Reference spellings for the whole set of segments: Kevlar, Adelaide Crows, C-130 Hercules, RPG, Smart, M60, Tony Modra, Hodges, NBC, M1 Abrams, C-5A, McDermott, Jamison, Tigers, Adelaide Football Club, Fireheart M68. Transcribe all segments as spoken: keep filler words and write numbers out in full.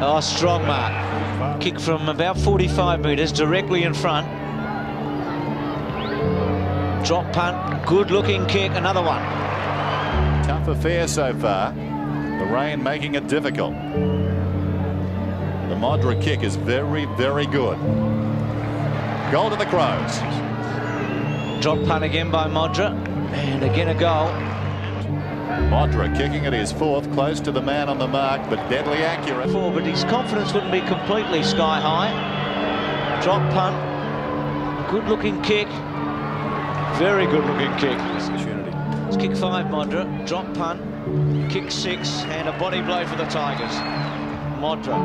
Oh, strong mark. Kick from about forty-five metres, directly in front. Drop punt, good-looking kick, another one. Tough affair so far. The rain making it difficult. The Modra kick is very, very good. Goal to the Crows. Drop punt again by Modra, and again a goal. Modra kicking at his fourth, close to the man on the mark, but deadly accurate. Four, but his confidence wouldn't be completely sky high. Drop punt, good-looking kick, very good-looking kick. It's kick five, Modra, drop punt, kick six, and a body blow for the Tigers. Modra,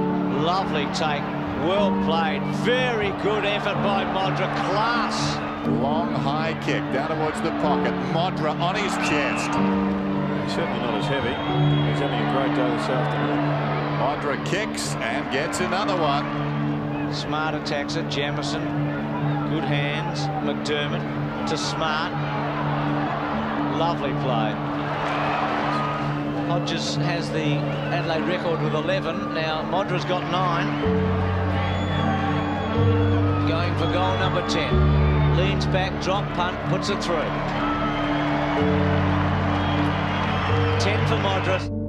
lovely take, well played, very good effort by Modra, class. Long high kick down towards the pocket. Modra on his chest. He's certainly not as heavy. He's having a great day this afternoon. Modra kicks and gets another one. Smart attacks it. Jamison. Good hands. McDermott to Smart. Lovely play. Hodges has the Adelaide record with eleven. Now Modra's got nine. Going for goal number ten. Leans back, drop punt, puts it through. ten for Modra.